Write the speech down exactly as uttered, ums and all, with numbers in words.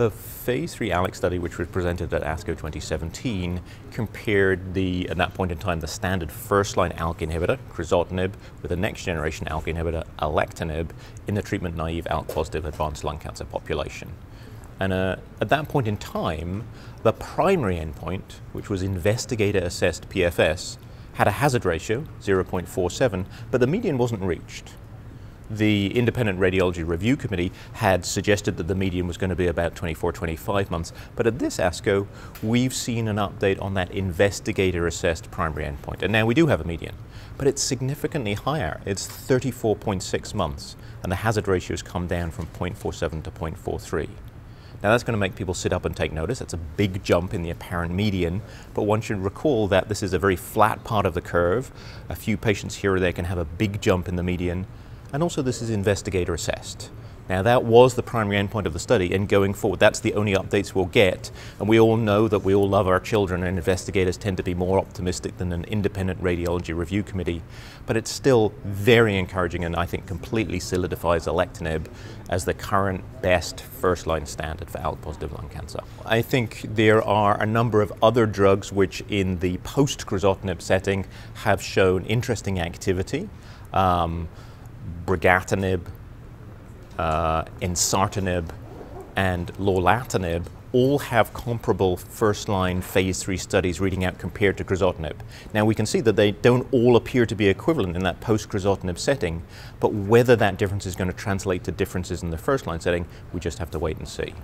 The phase three ALEX study, which was presented at ASCO twenty seventeen, compared the, at that point in time, the standard first-line ALK inhibitor, Crizotinib, with a next-generation ALK inhibitor, Alectinib, in the treatment-naive ALK-positive advanced lung cancer population. And uh, at that point in time, the primary endpoint, which was investigator-assessed P F S, had a hazard ratio, zero point four seven, but the median wasn't reached. The Independent Radiology Review Committee had suggested that the median was going to be about twenty-four, twenty-five months, but at this ASCO, we've seen an update on that investigator-assessed primary endpoint, and now we do have a median, but it's significantly higher. It's thirty-four point six months, and the hazard ratio's come down from zero point four seven to zero point four three. Now that's going to make people sit up and take notice. That's a big jump in the apparent median, but one should recall that this is a very flat part of the curve. A few patients here or there can have a big jump in the median, and also this is investigator assessed. Now that was the primary endpoint of the study, and going forward that's the only updates we'll get, and we all know that we all love our children and investigators tend to be more optimistic than an independent radiology review committee, but it's still very encouraging and I think completely solidifies Alectinib as the current best first line standard for ALK positive lung cancer. I think there are a number of other drugs which in the post crizotinib setting have shown interesting activity. Um, Brigatinib, uh, Ensartinib, and Lorlatinib all have comparable first-line phase three studies reading out compared to crizotinib. Now we can see that they don't all appear to be equivalent in that post-crizotinib setting, but whether that difference is going to translate to differences in the first-line setting, we just have to wait and see.